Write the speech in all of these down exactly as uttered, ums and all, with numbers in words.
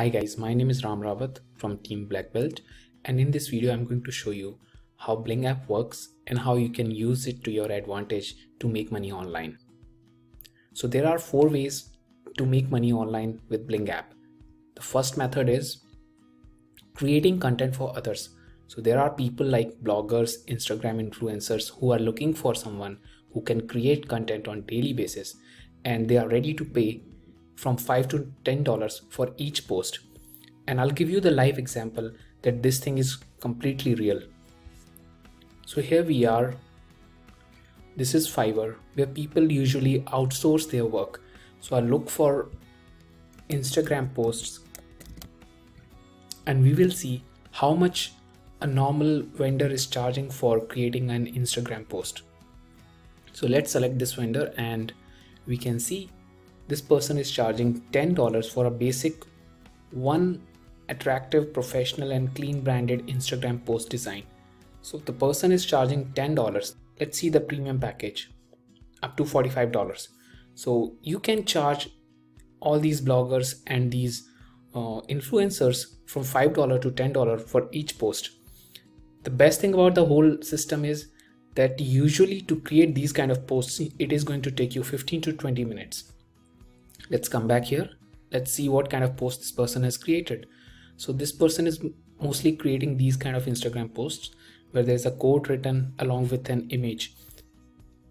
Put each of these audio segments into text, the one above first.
Hi guys, my name is Ram Ravat from Team Black Belt, and in this video I'm going to show you how Bling App works and how you can use it to your advantage to make money online. So there are four ways to make money online with Bling App. The first method is creating content for others. So there are people like bloggers, Instagram influencers who are looking for someone who can create content on daily basis, and they are ready to pay from five to ten dollars for each post. And I'll give you the live example that this thing is completely real. So here we are. This is Fiverr, where people usually outsource their work. So I'll look for Instagram posts and we will see how much a normal vendor is charging for creating an Instagram post. So let's select this vendor and we can see this person is charging ten dollars for a basic one attractive, professional and clean branded Instagram post design. So the person is charging ten dollars. Let's see the premium package up to forty-five dollars. So you can charge all these bloggers and these uh, influencers from five to ten dollars for each post. The best thing about the whole system is that usually to create these kind of posts, it is going to take you fifteen to twenty minutes. Let's come back here. Let's see what kind of post this person has created. So this person is mostly creating these kind of Instagram posts where there's a quote written along with an image.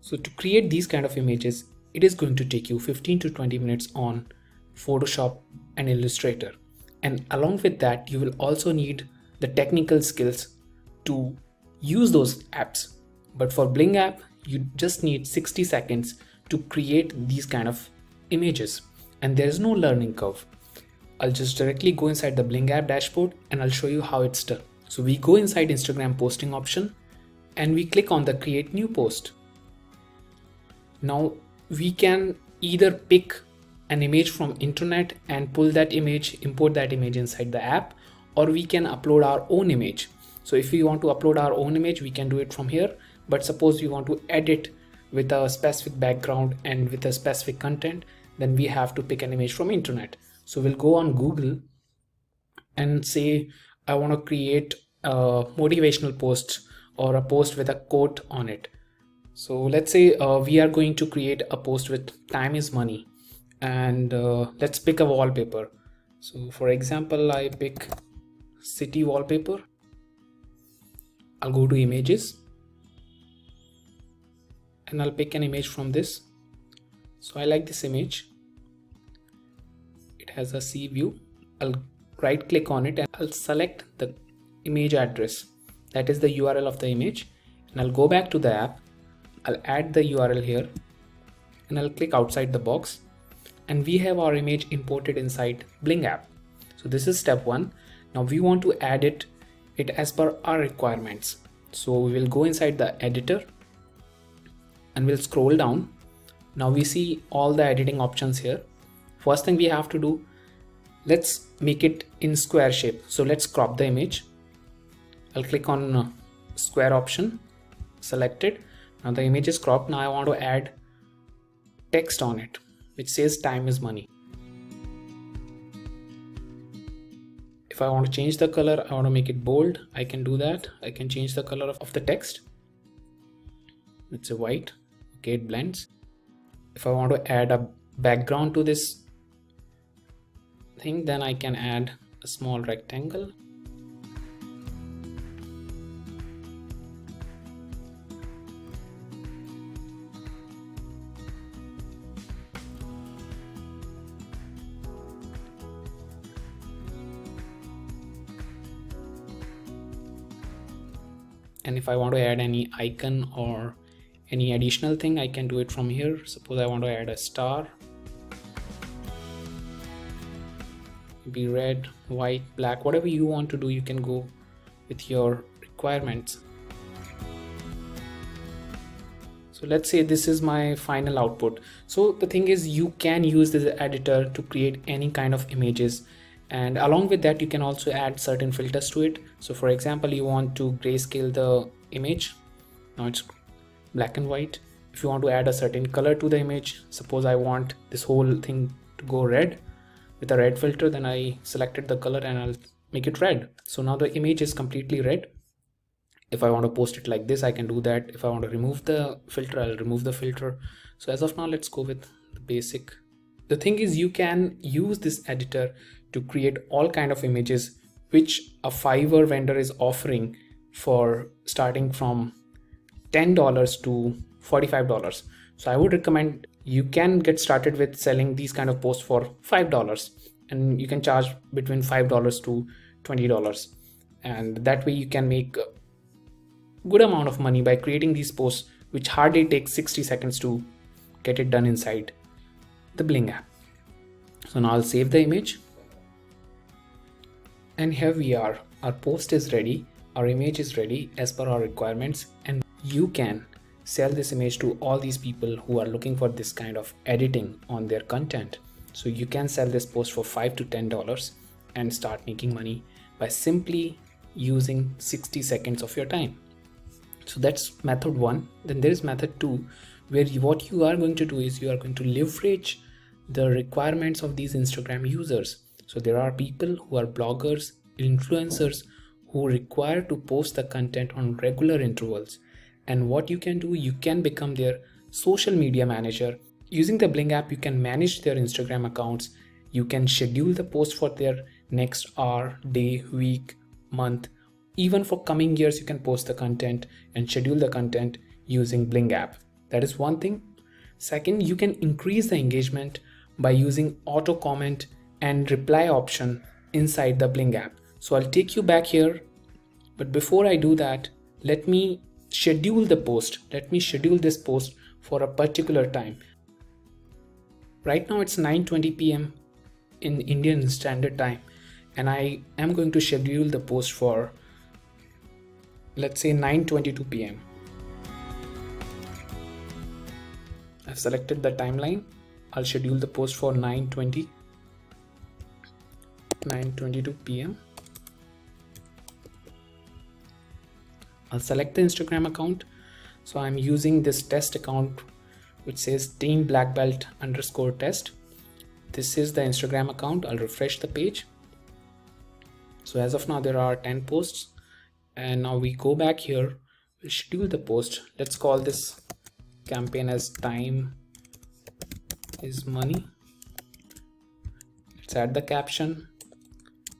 So to create these kind of images, it is going to take you fifteen to twenty minutes on Photoshop and Illustrator. And along with that, you will also need the technical skills to use those apps. But for Bling app, you just need sixty seconds to create these kind of images. And there is no learning curve. I'll just directly go inside the Bling app dashboard and I'll show you how it's done. So we go inside Instagram posting option and we click on the create new post. Now we can either pick an image from internet and pull that image, import that image inside the app, or we can upload our own image. So if we want to upload our own image, we can do it from here. But suppose we want to edit with a specific background and with a specific content, then we have to pick an image from internet. So we'll go on Google and say, I want to create a motivational post or a post with a quote on it. So let's say uh, we are going to create a post with time is money, and uh, let's pick a wallpaper. So for example, I pick city wallpaper. I'll go to images and I'll pick an image from this. So I like this image. It has a sea view. I'll right click on it and I'll select the image address. That is the U R L of the image. And I'll go back to the app. I'll add the U R L here and I'll click outside the box. And we have our image imported inside Bling app. So this is step one. Now we want to edit it as per our requirements. So we will go inside the editor and we'll scroll down. Now we see all the editing options here. First thing we have to do, let's make it in square shape. So let's crop the image. I'll click on square option, select it. Now the image is cropped. Now I want to add text on it, which says time is money. If I want to change the color, I want to make it bold, I can do that. I can change the color of the text. It's a white. Okay, it blends. If I want to add a background to this thing, then I can add a small rectangle. And if I want to add any icon or any additional thing, I can do it from here. Suppose I want to add a star. Be red, white, black, whatever you want to do, you can go with your requirements. So let's say this is my final output. So the thing is, you can use this editor to create any kind of images. And along with that, you can also add certain filters to it. So for example, you want to grayscale the image. Now it's black and white. If you want to add a certain color to the image, suppose I want this whole thing to go red, with a red filter, then I selected the color and I'll make it red. So now the image is completely red. If I want to post it like this, I can do that. If I want to remove the filter, I'll remove the filter. So as of now, let's go with the basic. The thing is, you can use this editor to create all kind of images which a Fiverr vendor is offering for starting from ten dollars to forty-five dollars. So I would recommend you can get started with selling these kind of posts for five dollars, and you can charge between five dollars to twenty dollars. And that way you can make a good amount of money by creating these posts, which hardly takes sixty seconds to get it done inside the Bling app. So now I'll save the image. And here we are, our post is ready, our image is ready as per our requirements, and you can sell this image to all these people who are looking for this kind of editing on their content. So you can sell this post for five to ten dollars and start making money by simply using sixty seconds of your time. So that's method one. Then there is method two, where you, what you are going to do is you are going to leverage the requirements of these Instagram users. So there are people who are bloggers, influencers, who require to post the content on regular intervals. And what you can do, you can become their social media manager. Using the Bling app, you can manage their Instagram accounts. You can schedule the post for their next hour, day, week, month. Even for coming years, you can post the content and schedule the content using Bling app. That is one thing. Second, you can increase the engagement by using auto comment and reply option inside the Bling app. So I'll take you back here, but before I do that, let me schedule the post. Let me schedule this post for a particular time. Right now it's nine twenty p m in Indian Standard Time, and I am going to schedule the post for, let's say, nine twenty-two p m I've selected the timeline. I'll schedule the post for nine twenty-two p m I'll select the Instagram account. So I'm using this test account which says Team Black Belt underscore test. This is the Instagram account. I'll refresh the page. So as of now there are ten posts, and now we go back here, we'll schedule the post. Let's call this campaign as Time is Money. Let's add the caption.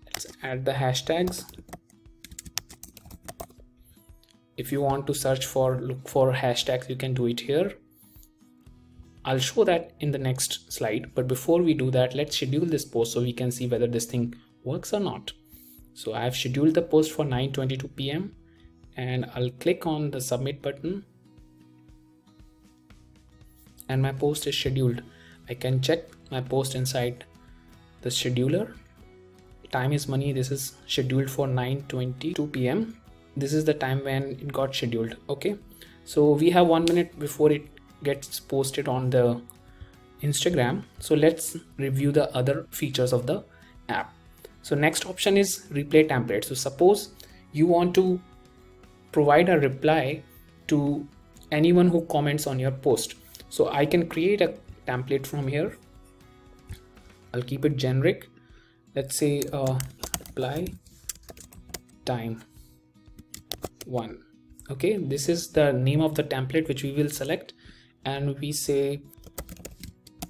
Let's add the hashtags. If you want to search for, look for hashtags, you can do it here. I'll show that in the next slide, but before we do that, let's schedule this post so we can see whether this thing works or not. So I have scheduled the post for nine twenty-two p m and I'll click on the submit button, and my post is scheduled. I can check my post inside the scheduler. Time is Money. This is scheduled for nine twenty-two p m This is the time when it got scheduled. Okay, so we have one minute before it gets posted on the Instagram. So let's review the other features of the app. So next option is replay template. So suppose you want to provide a reply to anyone who comments on your post. So I can create a template from here. I'll keep it generic. Let's say uh, reply time one. Okay, this is the name of the template which we will select, and we say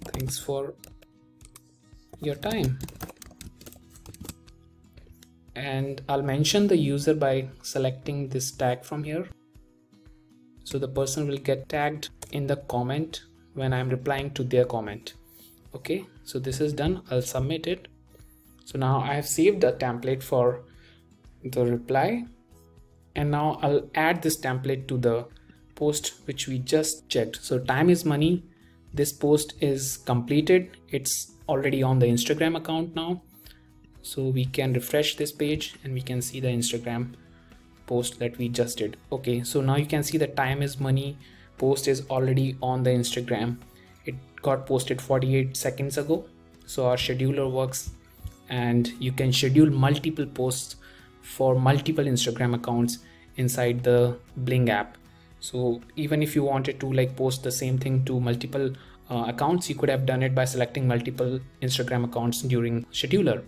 thanks for your time, and I'll mention the user by selecting this tag from here. So the person will get tagged in the comment when I'm replying to their comment. Okay, so this is done. I'll submit it. So now I have saved a template for the reply, and now I'll add this template to the post which we just checked. So Time is Money. This post is completed. It's already on the Instagram account now. So we can refresh this page and we can see the Instagram post that we just did. Okay, so now you can see the Time is Money post is already on the Instagram. It got posted forty-eight seconds ago. So our scheduler works, and you can schedule multiple posts for multiple Instagram accounts inside the Bling app. So even if you wanted to like post the same thing to multiple uh, accounts. You could have done it by selecting multiple Instagram accounts during scheduler.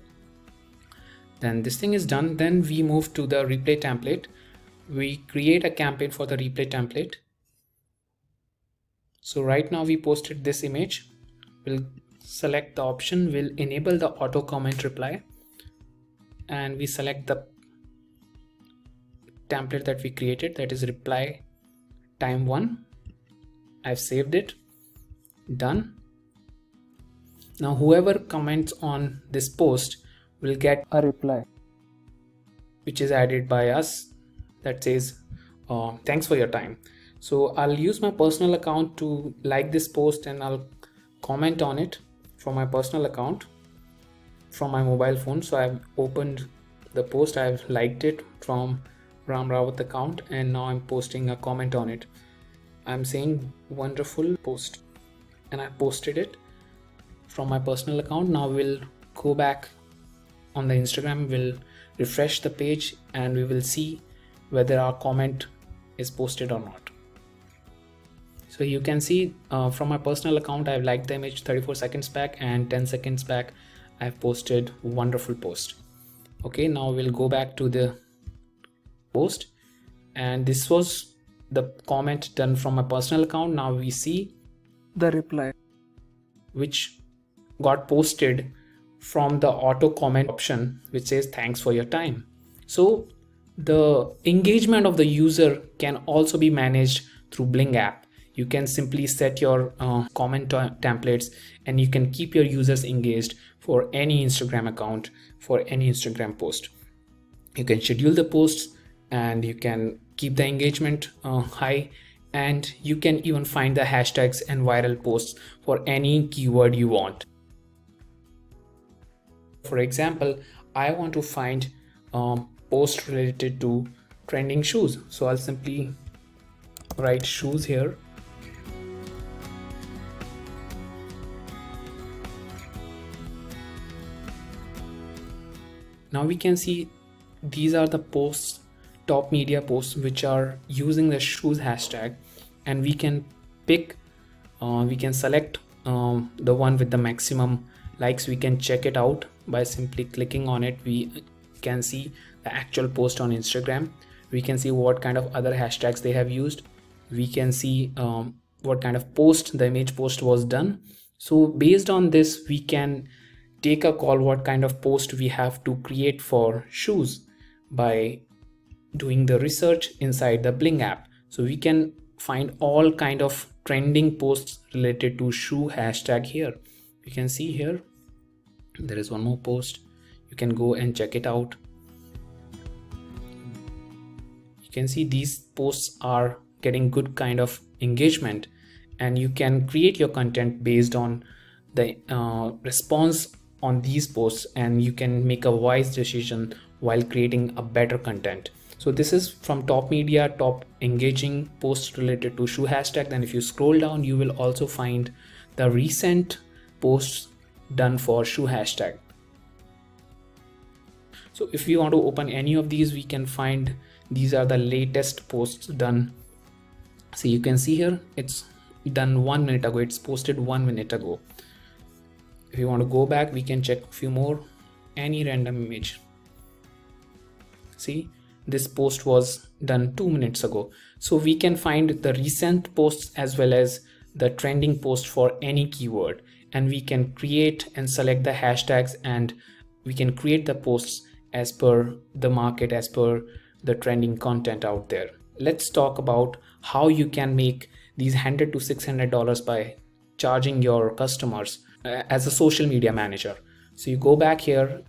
Then this thing is done. Then we move to the replay template. We create a campaign for the replay template. So right now we posted this image. We'll select the option. We'll enable the auto comment reply. And we select the template that we created, that is reply time one. I've saved it. Done. Now whoever comments on this post will get a reply, which is added by us, that says, uh, thanks for your time. So I'll use my personal account to like this post, and I'll comment on it from my personal account from my mobile phone. So I've opened the post, I've liked it from Ram Ravat account, and now I'm posting a comment on it. I'm saying wonderful post, and I posted it from my personal account. Now we'll go back on the Instagram, we'll refresh the page, and we will see whether our comment is posted or not. So you can see uh, from my personal account, I've liked the image thirty-four seconds back, and ten seconds back I've posted wonderful post. Okay, now we'll go back to the post, and this was the comment done from my personal account. Now we see the reply which got posted from the auto comment option, which says thanks for your time. So the engagement of the user can also be managed through Bling app. You can simply set your uh, comment templates, and you can keep your users engaged for any Instagram account, for any Instagram post. You can schedule the posts, and you can keep the engagement uh, high, and you can even find the hashtags and viral posts for any keyword you want. For example, I want to find um, post related to trending shoes. So I'll simply write shoes here. Now we can see these are the posts, top media posts, which are using the shoes hashtag, and we can pick, uh, we can select um, the one with the maximum likes. We can check it out by simply clicking on it. We can see the actual post on Instagram. We can see what kind of other hashtags they have used. We can see um, what kind of post, the image post was done. So based on this, we can take a call what kind of post we have to create for shoes by doing the research inside the Bling app. So we can find all kind of trending posts related to shoe hashtag here. You can see here, there is one more post. You can go and check it out. You can see these posts are getting good kind of engagement, and you can create your content based on the uh, response on these posts, and you can make a wise decision while creating a better content. So this is from top media, top engaging posts related to shoe hashtag. Then if you scroll down, you will also find the recent posts done for shoe hashtag. So if we want to open any of these, we can find these are the latest posts done. So you can see here, it's done one minute ago. It's posted one minute ago. If you want to go back, we can check a few more, any random image. See, this post was done two minutes ago. So we can find the recent posts as well as the trending post for any keyword, and we can create and select the hashtags, and we can create the posts as per the market, as per the trending content out there. Let's talk about how you can make these one hundred to six hundred dollars by charging your customers as a social media manager. So you go back here,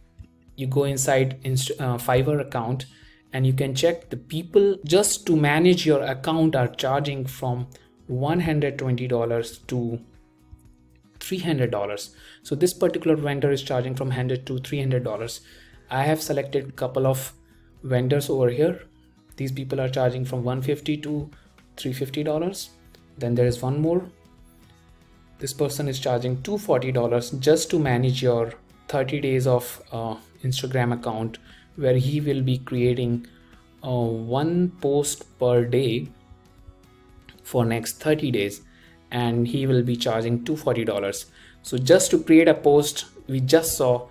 you go inside uh, Fiverr account, and you can check the people just to manage your account are charging from one hundred twenty dollars to three hundred dollars. So this particular vendor is charging from one hundred dollars to three hundred dollars. I have selected a couple of vendors over here. These people are charging from one hundred fifty dollars to three hundred fifty dollars. Then there is one more. This person is charging two hundred forty dollars just to manage your thirty days of uh, Instagram account, where he will be creating uh, one post per day for next thirty days. and he will be charging two hundred forty dollars. So just to create a post we just saw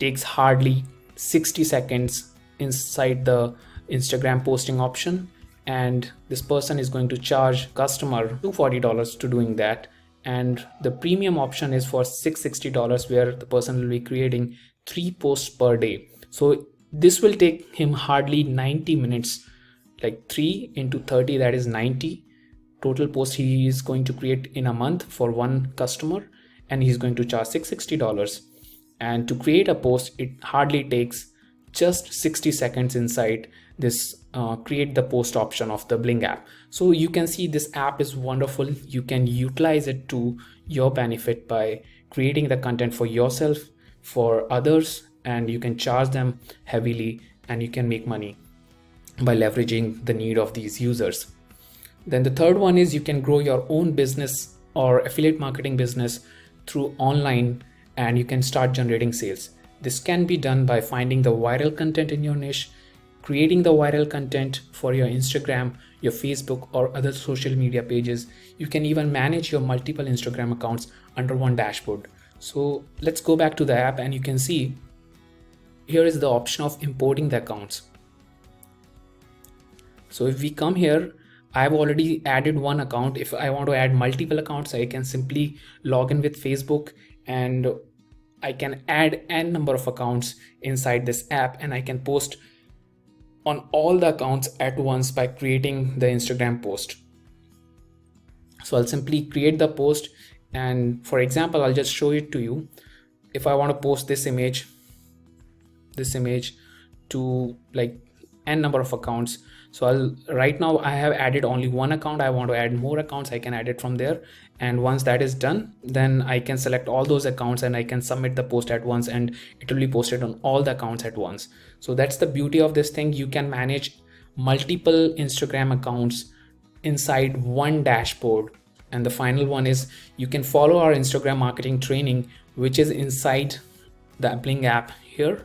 takes hardly sixty seconds inside the Instagram posting option, and this person is going to charge customer two hundred forty dollars to doing that. And the premium option is for six hundred sixty dollars, where the person will be creating three posts per day. So this will take him hardly ninety minutes, like three into thirty, that is ninety total posts he is going to create in a month for one customer, and he's going to charge six hundred sixty dollars. And to create a post, it hardly takes just sixty seconds inside this uh, create the post option of the Bling app. So you can see this app is wonderful. You can utilize it to your benefit by creating the content for yourself, for others, and you can charge them heavily, and you can make money by leveraging the need of these users. Then the third one is you can grow your own business or affiliate marketing business through online, and you can start generating sales. This can be done by finding the viral content in your niche, creating the viral content for your Instagram, your Facebook, or other social media pages. You can even manage your multiple Instagram accounts under one dashboard. So let's go back to the app, and you can see here is the option of importing the accounts. So if we come here, I've already added one account. If I want to add multiple accounts, I can simply log in with Facebook, and I can add n number of accounts inside this app, and I can post on all the accounts at once by creating the Instagram post. So I'll simply create the post, and for example, I'll just show it to you. If I want to post this image, this image to like n number of accounts. So I'll right now I have added only one account. I want to add more accounts, I can add it from there. And once that is done, then I can select all those accounts and I can submit the post at once, and it will be posted on all the accounts at once. So that's the beauty of this thing. You can manage multiple Instagram accounts inside one dashboard. And the final one is you can follow our Instagram marketing training, which is inside the Bling app here.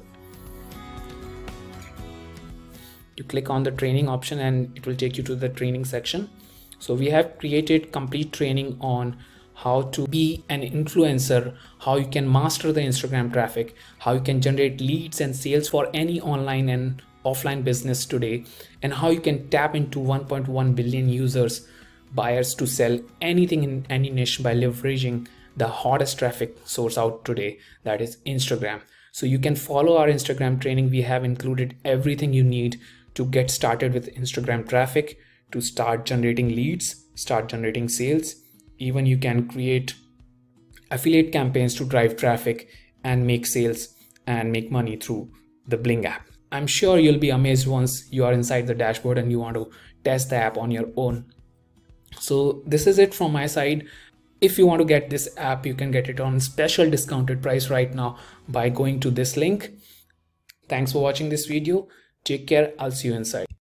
You click on the training option and it will take you to the training section. So we have created complete training on how to be an influencer, how you can master the Instagram traffic, how you can generate leads and sales for any online and offline business today, and how you can tap into one point one billion users, buyers to sell anything in any niche by leveraging the hottest traffic source out today, that is Instagram. So you can follow our Instagram training. We have included everything you need to get started with Instagram traffic, to start generating leads, start generating sales. Even you can create affiliate campaigns to drive traffic and make sales and make money through the Bling app. I'm sure you'll be amazed once you are inside the dashboard and you want to test the app on your own. So this is it from my side. If you want to get this app, you can get it on special discounted price right now by going to this link. Thanks for watching this video. Take care. I'll see you inside.